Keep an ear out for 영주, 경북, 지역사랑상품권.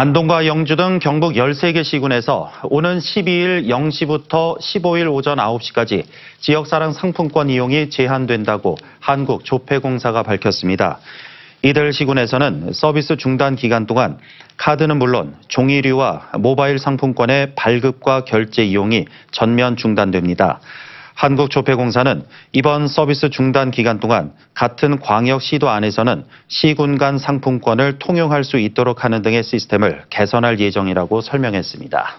안동과 영주 등 경북 13개 시군에서 오는 12일 0시부터 15일 오전 9시까지 지역사랑 상품권 이용이 제한된다고 한국조폐공사가 밝혔습니다. 이들 시군에서는 서비스 중단 기간 동안 카드는 물론 종이류와 모바일 상품권의 발급과 결제 이용이 전면 중단됩니다. 한국조폐공사는 이번 서비스 중단 기간 동안 같은 광역시도 안에서는 시군 간 상품권을 통용할 수 있도록 하는 등의 시스템을 개선할 예정이라고 설명했습니다.